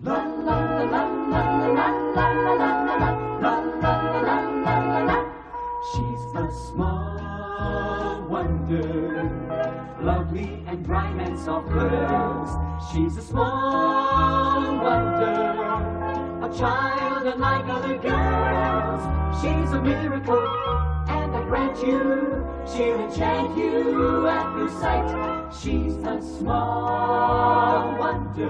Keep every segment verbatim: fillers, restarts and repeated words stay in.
She's a small wonder, lovely and bright and soft curves. She's a small wonder, a child unlike other girls. She's a miracle, and I grant you, she'll enchant you at first sight. She's a small wonder,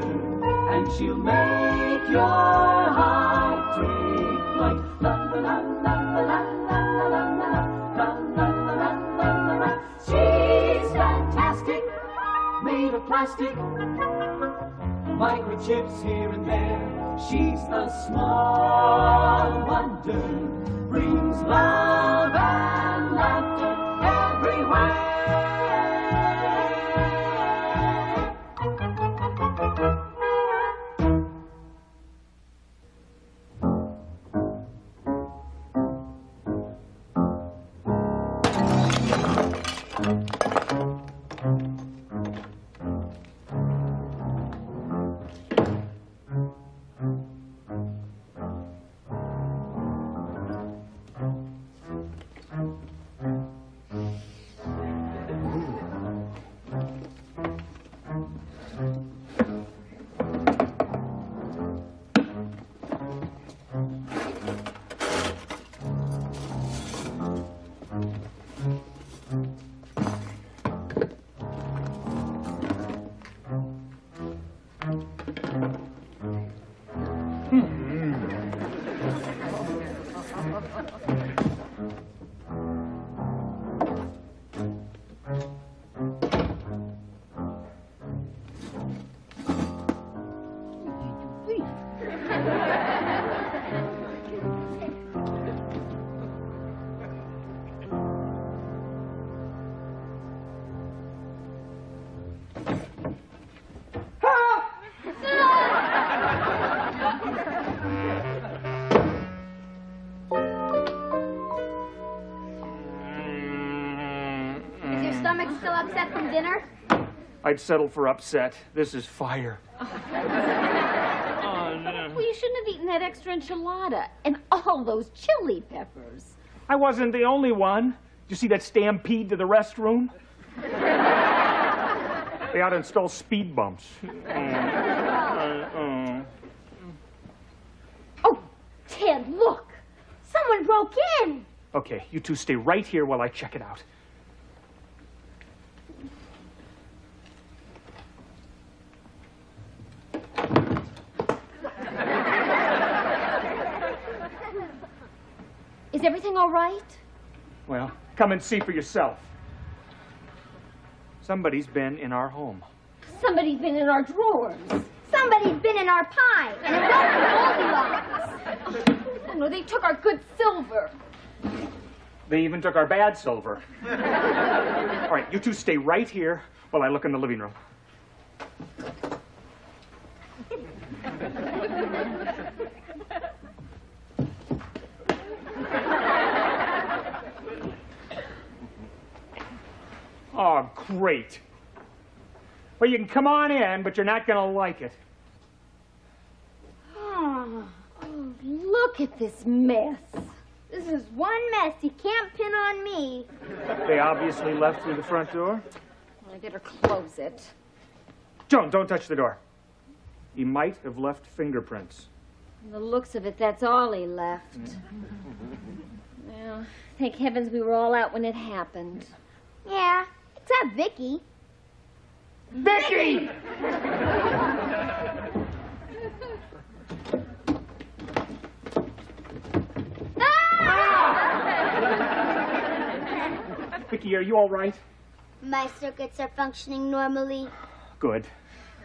and she'll make your heart take flight. La la la la la la la la la la la la la. She's fantastic, made of plastic, microchips here and there. She's a small wonder, brings love and laughter. I'd settle for upset. This is fire. Oh. Oh, no. Well, you shouldn't have eaten that extra enchilada and all those chili peppers. I wasn't the only one. Did you see that stampede to the restroom? They ought to install speed bumps. Mm. Uh, mm. Oh, Ted, look. Someone broke in. Okay, you two stay right here while I check it out. Is everything all right? Well, come and see for yourself. Somebody's been in our home. Somebody's been in our drawers. Somebody's been in our pie. And it wasn't Goldilocks. Oh, no, they took our good silver. They even took our bad silver. All right, you two stay right here while I look in the living room. Oh, great. Well, you can come on in, but you're not going to like it. Oh, oh, look at this mess. This is one mess you can't pin on me. They obviously left through the front door. Well, I better close it. Joan, don't touch the door. He might have left fingerprints. From the looks of it, that's all he left. Well, thank heavens we were all out when it happened. Yeah. Except Vicky. Vicky! Ah! Vicky, are you all right? My circuits are functioning normally. Good.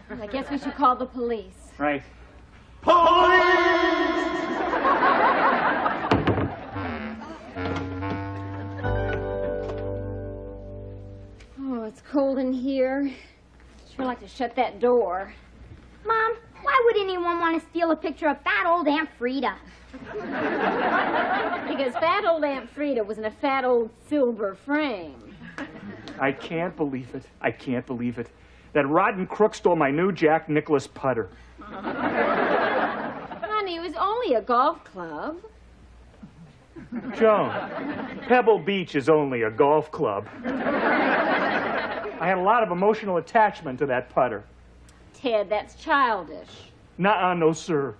Well, I guess we should call the police. Right. Police! Oh, it's cold in here. Sure like to shut that door. Mom, why would anyone want to steal a picture of fat old Aunt Frida? Because fat old Aunt Frida was in a fat old silver frame. I can't believe it. I can't believe it. That rotten crook stole my new Jack Nicklaus putter. only a golf club. Joan, Pebble Beach is only a golf club. I had a lot of emotional attachment to that putter. Ted, that's childish. Nuh-uh, no, sir.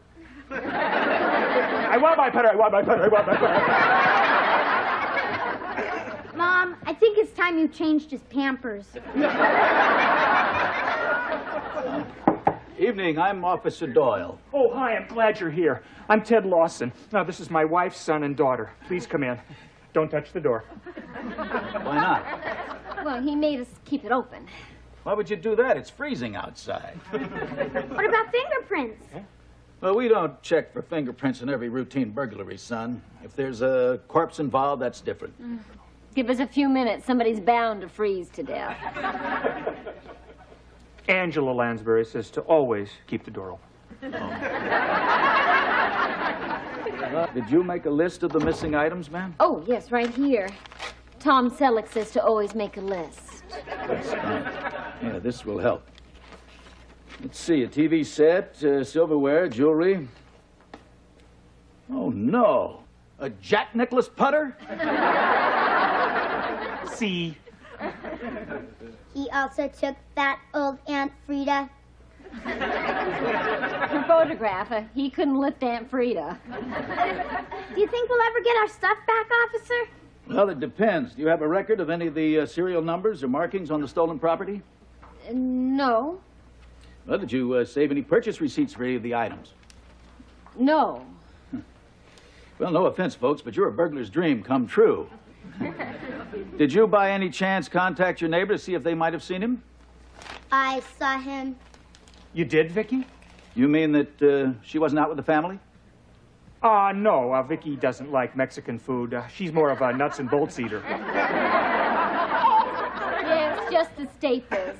I want my putter, I want my putter, I want my putter. Mom, I think it's time you changed his Pampers. Evening, I'm Officer Doyle. Oh, hi, I'm glad you're here. I'm Ted Lawson. Now, this is my wife, son, and daughter. Please come in. Don't touch the door. Why not? Well, he made us keep it open. Why would you do that? It's freezing outside. What about fingerprints? Huh? Well, we don't check for fingerprints in every routine burglary, son. If there's a corpse involved, that's different. Mm. Give us a few minutes. Somebody's bound to freeze to death. Angela Lansbury says to always keep the door open. Oh. Well, did you make a list of the missing items, ma'am? Oh, yes, right here. Tom Selleck says to always make a list. Yes, yeah, this will help. Let's see, a T V set, uh, silverware, jewelry. Oh, no. A Jack Nicklaus putter? See. He also took that old Aunt Frida. Her photograph. Uh, he couldn't lift Aunt Frida. Do you think we'll ever get our stuff back, officer? Well, it depends. Do you have a record of any of the uh, serial numbers or markings on the stolen property? Uh, no. Well, did you uh, save any purchase receipts for any of the items? No. Huh. Well, no offense, folks, but you're a burglar's dream come true. Did you, by any chance, contact your neighbor to see if they might have seen him? I saw him. You did, Vicky? You mean that uh, she wasn't out with the family? Ah, uh, no. Uh, Vicky doesn't like Mexican food. Uh, she's more of a nuts and bolts eater. Yeah, it's just the staples.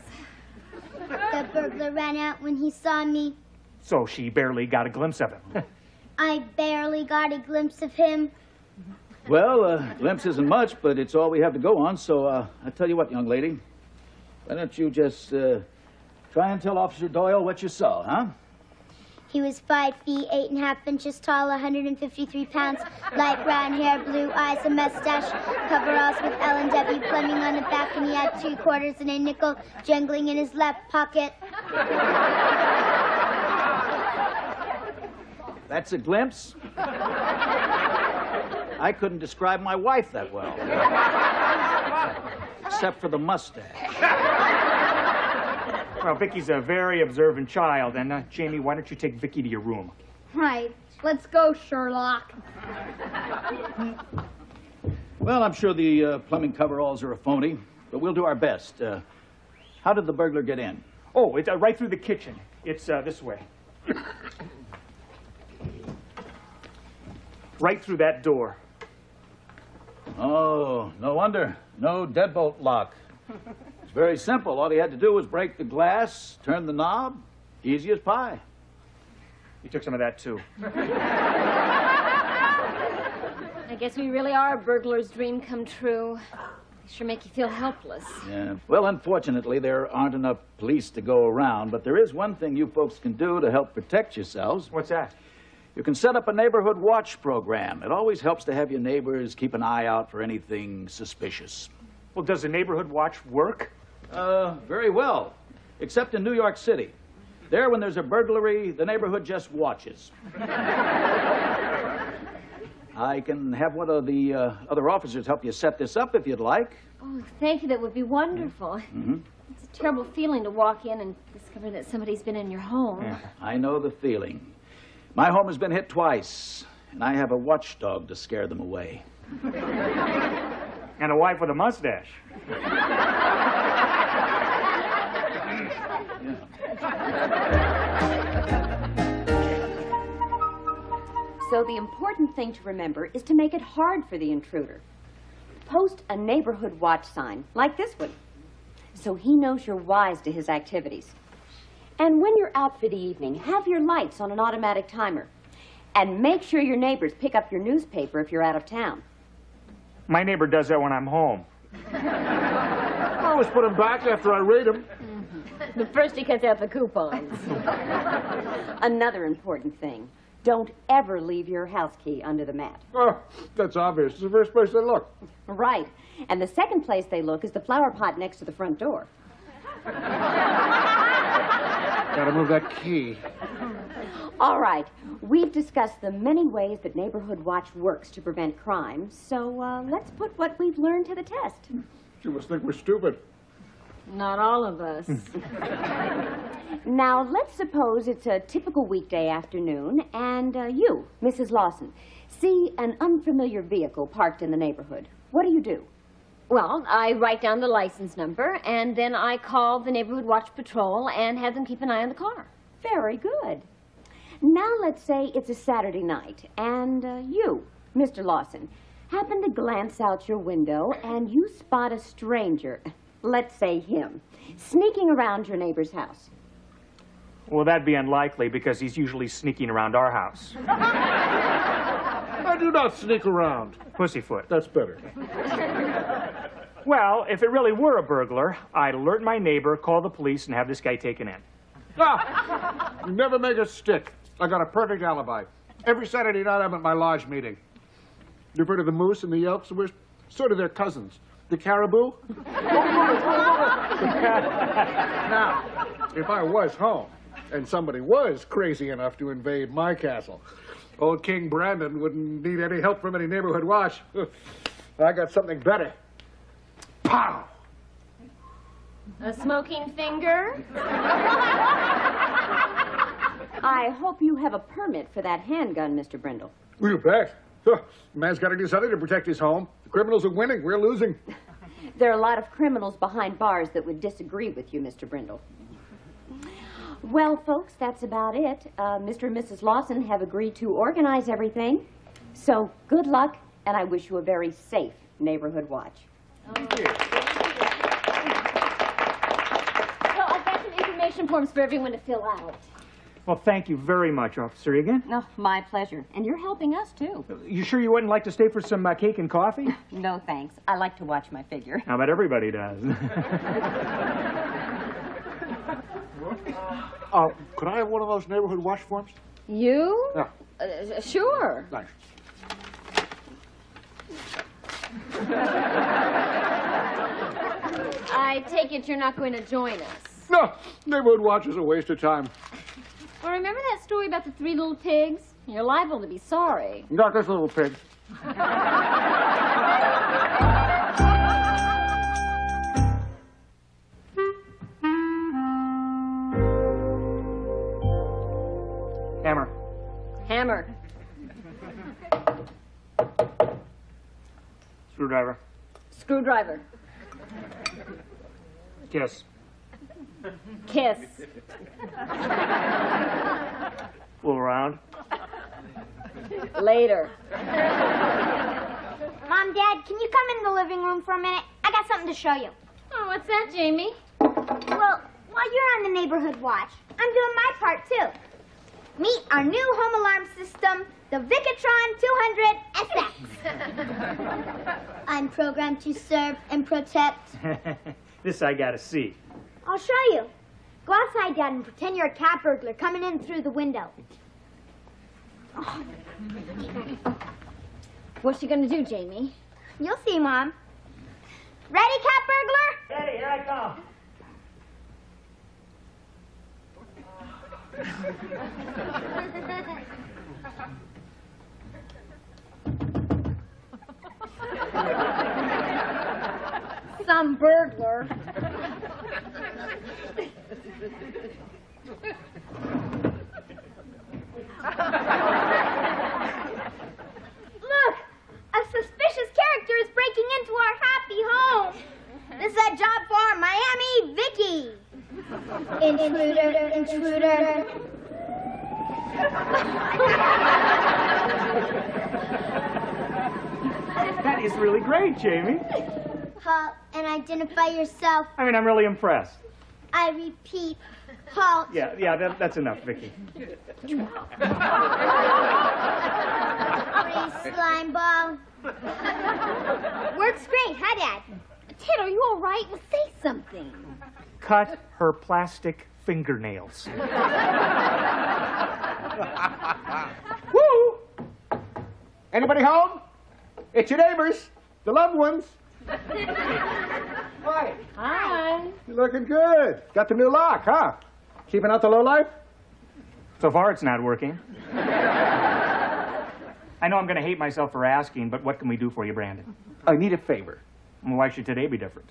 The burglar ran out when he saw me. So she barely got a glimpse of him. I barely got a glimpse of him. Well, a uh, glimpse isn't much, but it's all we have to go on, so uh, I'll tell you what, young lady. Why don't you just uh, try and tell Officer Doyle what you saw, huh? He was five feet, eight and a half inches tall, one hundred fifty-three pounds, light brown hair, blue eyes, a mustache, coveralls with L and W plumbing on the back, and he had two quarters and a nickel jingling in his left pocket. That's a glimpse? I couldn't describe my wife that well. Except for the mustache. Well, Vicky's a very observant child, and, uh, Jamie, why don't you take Vicky to your room? Right. Let's go, Sherlock. Well, I'm sure the uh, plumbing coveralls are a phony, but we'll do our best. Uh, how did the burglar get in? Oh, it's uh, right through the kitchen. It's uh, this way. Right through that door. Oh, no wonder. No deadbolt lock. It's very simple. All he had to do was break the glass, turn the knob. Easy as pie. You took some of that, too. I guess we really are a burglar's dream come true. They sure make you feel helpless. Yeah. Well, unfortunately, there aren't enough police to go around, but there is one thing you folks can do to help protect yourselves. What's that? You can set up a neighborhood watch program. It always helps to have your neighbors keep an eye out for anything suspicious. Well, does a neighborhood watch work? Uh, very well, except in New York City. There, when there's a burglary, the neighborhood just watches. I can have one of the uh, other officers help you set this up if you'd like. Oh, thank you. That would be wonderful. Mm-hmm. It's a terrible feeling to walk in and discover that somebody's been in your home. Yeah. I know the feeling. My home has been hit twice, and I have a watchdog to scare them away. And a wife with a mustache. So the important thing to remember is to make it hard for the intruder. Post a neighborhood watch sign, like this one, so he knows you're wise to his activities. And when you're out for the evening, have your lights on an automatic timer. And make sure your neighbors pick up your newspaper if you're out of town. My neighbor does that when I'm home. I always put them back after I read them. Mm-hmm. But first he cuts out the coupons. Another important thing, Don't ever leave your house key under the mat. Oh, that's obvious. It's the first place they look. Right. And the second place they look is the flower pot next to the front door. Gotta move that key. All right. We've discussed the many ways that Neighborhood Watch works to prevent crime, so uh, let's put what we've learned to the test. You must think we're stupid. Not all of us. Now, let's suppose it's a typical weekday afternoon, and uh, you, Missus Lawson, see an unfamiliar vehicle parked in the neighborhood. What do you do? Well, I write down the license number, and then I call the Neighborhood Watch Patrol and have them keep an eye on the car. Very good. Now, let's say it's a Saturday night, and uh, you, Mister Lawson, happen to glance out your window, and you spot a stranger, let's say him, sneaking around your neighbor's house. Well, that'd be unlikely, because he's usually sneaking around our house. I do not sneak around. Pussyfoot. That's better. Well, if it really were a burglar, I'd alert my neighbor, call the police, and have this guy taken in. Ah! You never make a stick. I got a perfect alibi. Every Saturday night, I'm at my lodge meeting. You've heard of the moose and the elks? We're sort of their cousins. The caribou? Now, if I was home, and somebody was crazy enough to invade my castle, old King Brandon wouldn't need any help from any neighborhood watch. I got something better. Pow! A smoking finger? I hope you have a permit for that handgun, Mister Brindle. You bet. The man's got to do something to protect his home. The criminals are winning. We're losing. There are a lot of criminals behind bars that would disagree with you, Mister Brindle. Well, folks, that's about it. Uh, Mister and Missus Lawson have agreed to organize everything. So good luck, and I wish you a very safe neighborhood watch. Thank you. Well, I've got some information forms for everyone to fill out. Well, thank you very much, Officer Egan. Oh, my pleasure. And you're helping us, too. You sure you wouldn't like to stay for some uh, cake and coffee? No, thanks. I like to watch my figure. How about everybody does? uh, could I have one of those neighborhood watch forms? You? Yeah. Uh, sure. Thanks. I take it you're not going to join us. No, neighborhood watch is a waste of time. Well, remember that story about the three little pigs? You're liable to be sorry. Not this little pig. Hammer. Hammer. Screwdriver. Screwdriver. Kiss. Kiss. Fool around. Later. Mom, Dad, can you come in the living room for a minute? I got something to show you. Oh, what's that, Jamie? Well, while you're on the neighborhood watch, I'm doing my part, too. Meet our new home alarm system, the Vicatron two hundred S X. I'm programmed to serve and protect. This I gotta see. I'll show you. Go outside, Dad, and pretend you're a cat burglar coming in through the window. Oh. What's she gonna do, Jamie? You'll see, Mom. Ready, cat burglar? Ready, here I come. Some burglar. Look, a suspicious character is breaking into our happy home. This is a job for Miami Vicky. Intruder, intruder. That is really great, Jamie. Halt and identify yourself. I mean, I'm really impressed. I repeat, halt. Yeah, yeah, that, that's enough, Vicky. Pretty slime ball. Works great, huh, Dad? Ted, are you all right? Well, say something. Cut her plastic fingernails. Woo! Anybody home? It's your neighbors, the loved ones. Hi. Hi. You're looking good. Got the new lock, huh? Keeping out the low life? So far, it's not working. I know I'm going to hate myself for asking, but what can we do for you, Brandon? I need a favor. Well, why should today be different?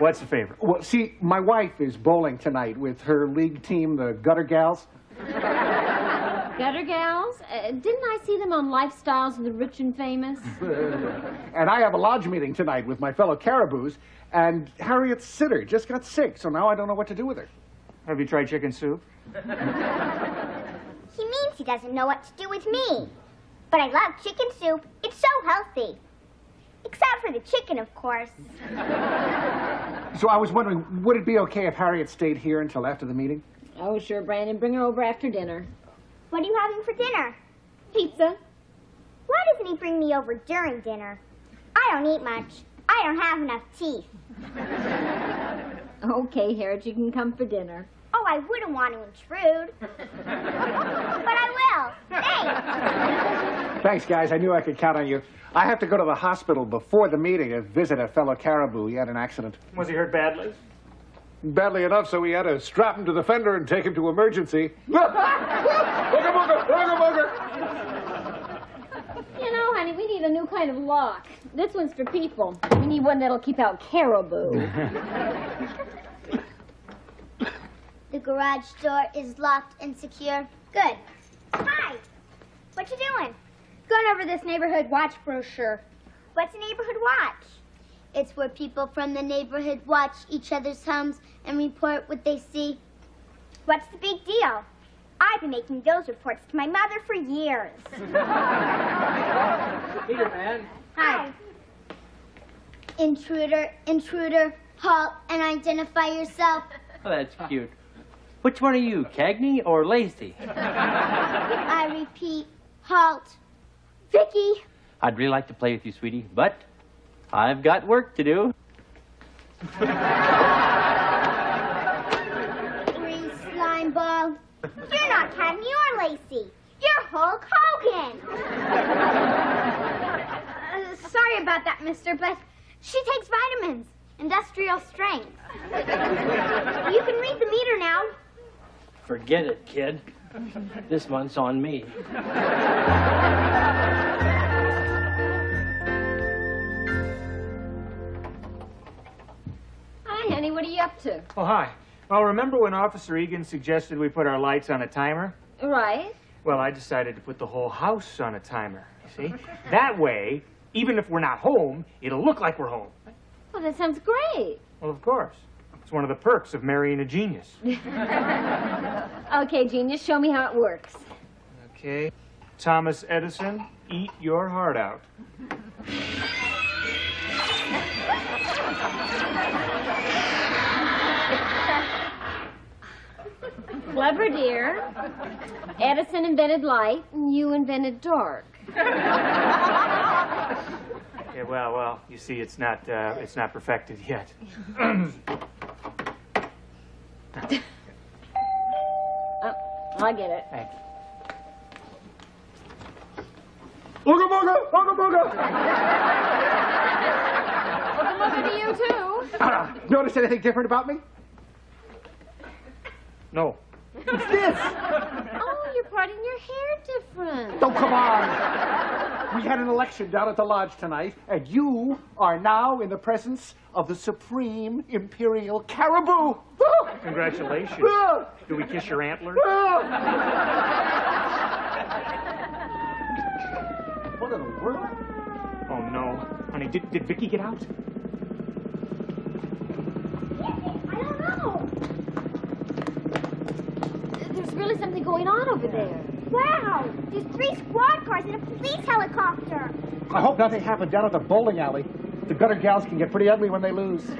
What's the favor? Well, see, my wife is bowling tonight with her league team, the Gutter Gals. Gutter Gals? Uh, didn't I see them on Lifestyles of the Rich and Famous? And I have a lodge meeting tonight with my fellow Caribous, and Harriet's sitter just got sick, so now I don't know what to do with her. Have you tried chicken soup? He means he doesn't know what to do with me. But I love chicken soup. It's so healthy. Except for the chicken, of course. So I was wondering, would it be okay if Harriet stayed here until after the meeting? Oh, sure, Brandon. Bring her over after dinner. What are you having for dinner? Pizza. Why doesn't he bring me over during dinner? I don't eat much. I don't have enough teeth. Okay, Harriet, you can come for dinner. Oh, I wouldn't want to intrude. But I will. Thanks. Thanks, guys. I knew I could count on you. I have to go to the hospital before the meeting to visit a fellow Caribou. He had an accident. Was he hurt badly? Badly enough, so we had to strap him to the fender and take him to emergency. Booger, booger, booger, booger. You know, honey, we need a new kind of lock. This one's for people. We need one that'll keep out Caribou. The garage door is locked and secure. Good. Hi. What you doing? Going over this neighborhood watch brochure. What's a neighborhood watch? It's where people from the neighborhood watch each other's homes and report what they see. What's the big deal? I've been making those reports to my mother for years. Peter, man. Hi. Hi. Intruder, intruder, halt and identify yourself. Oh, that's cute. Which one are you, Cagney or Lacey? I repeat, halt. Vicky! I'd really like to play with you, sweetie, but I've got work to do. Green slime ball. You're not Cagney or Lacey. You're Hulk Hogan. Uh, sorry about that, mister, but she takes vitamins. Industrial strength. You can read the meter now. Forget it, kid. This one's on me. Hi, honey, what are you up to? Oh, hi. Well, remember when Officer Egan suggested we put our lights on a timer? Right. Well, I decided to put the whole house on a timer, you see? That way, even if we're not home, it'll look like we're home. Well, that sounds great. Well, of course. It's one of the perks of marrying a genius. Okay, genius, show me how it works. Okay. Thomas Edison, eat your heart out. Clever, dear. Edison invented light, and you invented dark. Okay, well, well, you see, it's not, uh, it's not perfected yet. I get it. Thank you. Ooga booga, ooga booga. Well, good looking to you, too. Uh, notice anything different about me? No. What's this? Oh, you're parting your hair different. Oh, come on. We had an election down at the lodge tonight, and you are now in the presence of the Supreme Imperial Caribou. Congratulations. Do we kiss your antlers? What in the world? Oh, no. Honey, did, did Vicky get out? I don't know. There's really something going on over there. Wow! There's three squad cars and a police helicopter. I hope nothing happened down at the bowling alley. The Gutter Gals can get pretty ugly when they lose. Dad,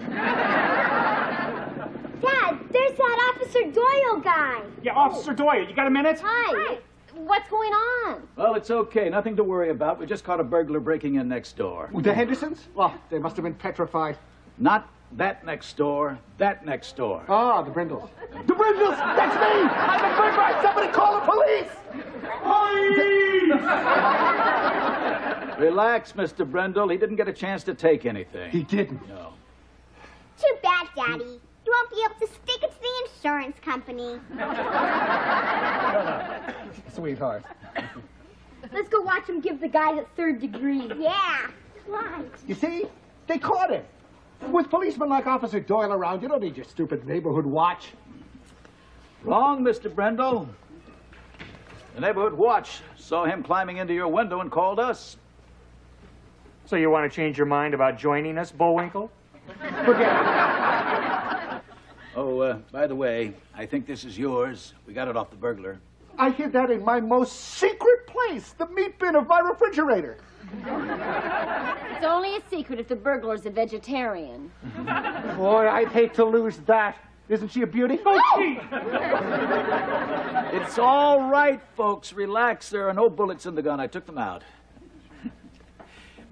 there's that Officer Doyle guy. Yeah, Officer Doyle. You got a minute? Hi. Hi. What's going on? Well, it's okay. Nothing to worry about. We just caught a burglar breaking in next door. The Hendersons? Well, they must have been petrified. Not that next door. That next door. Ah, the Brindles. The Brindles! That's me! I'm the Brindles! Somebody call! Relax, Mister Brendel. He didn't get a chance to take anything. He didn't? No. Too bad, Daddy. You won't be able to stick it to the insurance company. Sweetheart. Let's go watch him give the guy the third degree. Yeah. Right. You see? They caught him. With policemen like Officer Doyle around, you don't need your stupid neighborhood watch. Wrong, Mister Brendel. The neighborhood watch saw him climbing into your window and called us. So you want to change your mind about joining us, Bullwinkle? Forget it. Oh, uh, by the way, I think this is yours. We got it off the burglar. I hid that in my most secret place, the meat bin of my refrigerator. It's only a secret if the burglar's a vegetarian. Boy, I'd hate to lose that. Isn't she a beauty? Oh, gee. It's all right, folks. Relax. There are no bullets in the gun. I took them out.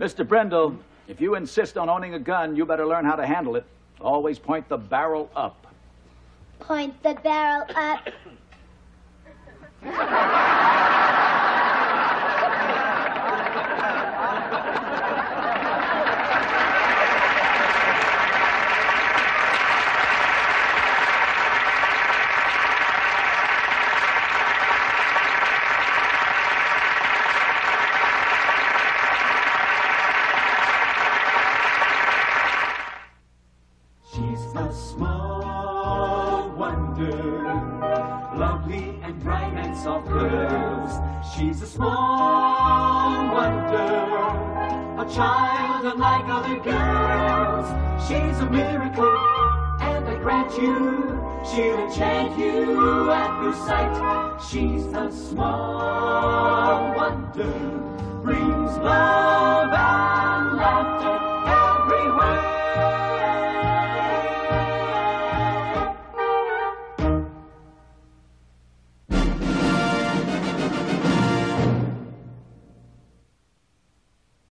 Mister Brendel, if you insist on owning a gun, you better learn how to handle it. Always point the barrel up. Point the barrel up. She's a small wonder. Lovely and bright and soft curves. She's a small wonder, a child unlike other girls. She's a miracle, and I grant you, she'll enchant you at your sight. She's a small wonder, brings love.